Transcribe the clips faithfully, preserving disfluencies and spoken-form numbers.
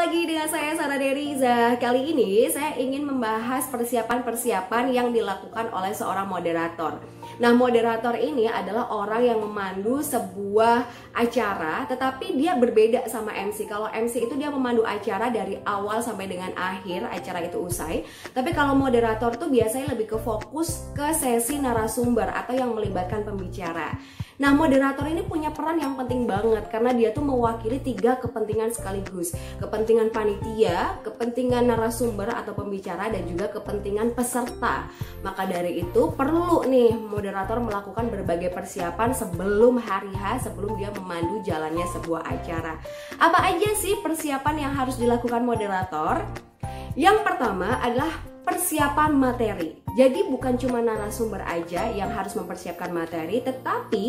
lagi dengan saya Sarah Deriza. Kali ini saya ingin membahas persiapan-persiapan yang dilakukan oleh seorang moderator. Nah, moderator ini adalah orang yang memandu sebuah acara, tetapi dia berbeda sama M C. Kalau M C itu dia memandu acara dari awal sampai dengan akhir acara itu usai. Tapi kalau moderator tuh biasanya lebih ke fokus ke sesi narasumber atau yang melibatkan pembicara. Nah, moderator ini punya peran yang penting banget karena dia tuh mewakili tiga kepentingan sekaligus. Kepentingan panitia, kepentingan narasumber atau pembicara, dan juga kepentingan peserta. Maka dari itu perlu nih moderator melakukan berbagai persiapan sebelum hari H, sebelum dia memandu jalannya sebuah acara. Apa aja sih persiapan yang harus dilakukan moderator? Yang pertama adalah persiapan materi. Jadi bukan cuma narasumber aja yang harus mempersiapkan materi, tetapi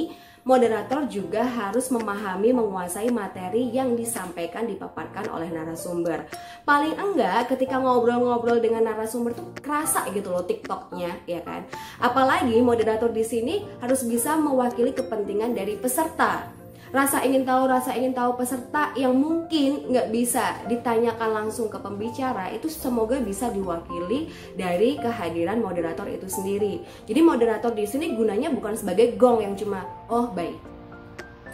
moderator juga harus memahami, menguasai materi yang disampaikan, dipaparkan oleh narasumber. Paling enggak ketika ngobrol-ngobrol dengan narasumber tuh kerasa gitu loh TikToknya, ya kan? Apalagi moderator di sini harus bisa mewakili kepentingan dari peserta. Rasa ingin tahu, rasa ingin tahu peserta yang mungkin nggak bisa ditanyakan langsung ke pembicara itu semoga bisa diwakili dari kehadiran moderator itu sendiri. Jadi moderator di sini gunanya bukan sebagai gong yang cuma oh baik,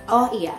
oh iya,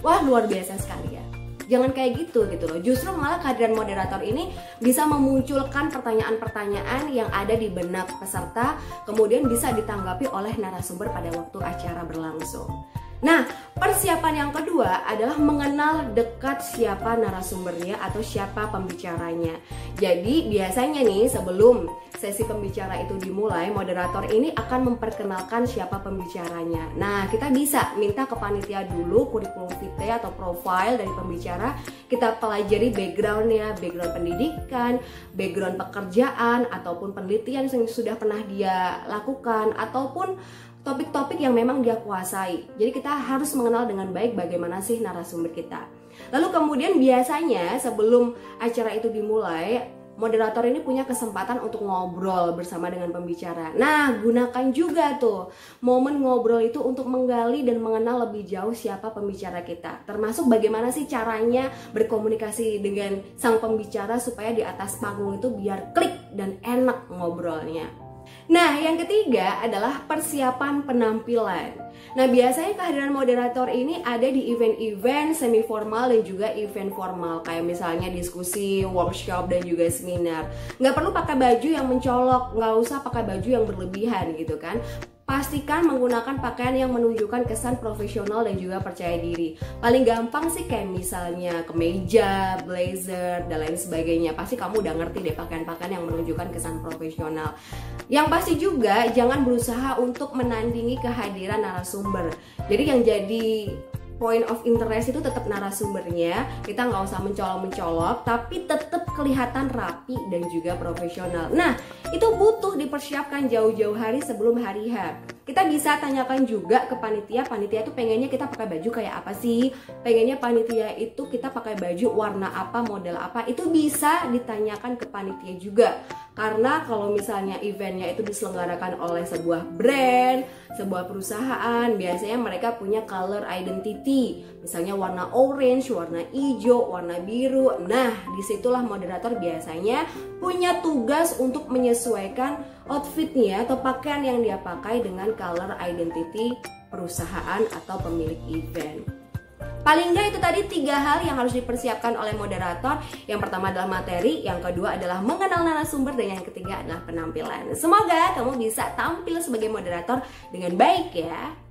wah luar biasa sekali ya. Jangan kayak gitu gitu loh. Justru malah kehadiran moderator ini bisa memunculkan pertanyaan-pertanyaan yang ada di benak peserta, kemudian bisa ditanggapi oleh narasumber pada waktu acara berlangsung. Nah, persiapan yang kedua adalah mengenal dekat siapa narasumbernya atau siapa pembicaranya. Jadi biasanya nih sebelum sesi pembicara itu dimulai, moderator ini akan memperkenalkan siapa pembicaranya. Nah, kita bisa minta ke panitia dulu kurikulum vitae atau profil dari pembicara. Kita pelajari backgroundnya, background pendidikan, background pekerjaan, ataupun penelitian yang sudah pernah dia lakukan, ataupun topik-topik yang memang dia kuasai. Jadi kita harus mengenal dengan baik bagaimana sih narasumber kita. Lalu kemudian biasanya sebelum acara itu dimulai, moderator ini punya kesempatan untuk ngobrol bersama dengan pembicara. Nah, gunakan juga tuh momen ngobrol itu untuk menggali dan mengenal lebih jauh siapa pembicara kita. Termasuk bagaimana sih caranya berkomunikasi dengan sang pembicara supaya di atas panggung itu biar klik dan enak ngobrolnya. Nah, yang ketiga adalah persiapan penampilan. Nah, biasanya kehadiran moderator ini ada di event-event semi formal dan juga event formal, kayak misalnya diskusi, workshop, dan juga seminar. Nggak perlu pakai baju yang mencolok, nggak usah pakai baju yang berlebihan gitu kan. Pastikan menggunakan pakaian yang menunjukkan kesan profesional dan juga percaya diri. Paling gampang sih kayak misalnya kemeja, blazer, dan lain sebagainya. Pasti kamu udah ngerti deh pakaian-pakaian yang menunjukkan kesan profesional. Yang pasti juga jangan berusaha untuk menandingi kehadiran narasumber. Jadi yang jadi point of interest itu tetap narasumbernya. Kita nggak usah mencolok-mencolok, tapi tetap kelihatan rapi dan juga profesional. Nah, itu butuh dipersiapkan jauh-jauh hari sebelum hari H. Kita bisa tanyakan juga ke panitia, panitia itu pengennya kita pakai baju kayak apa sih? Pengennya panitia itu kita pakai baju warna apa, model apa? Itu bisa ditanyakan ke panitia juga. Karena kalau misalnya eventnya itu diselenggarakan oleh sebuah brand, sebuah perusahaan, biasanya mereka punya color identity. Misalnya warna orange, warna hijau, warna biru. Nah, disitulah moderator biasanya punya tugas untuk menyesuaikan outfitnya atau pakaian yang dia pakai dengan color identity perusahaan atau pemilik event. Paling nggak itu tadi tiga hal yang harus dipersiapkan oleh moderator. Yang pertama adalah materi, yang kedua adalah mengenal narasumber, dan yang ketiga adalah penampilan. Semoga kamu bisa tampil sebagai moderator dengan baik ya.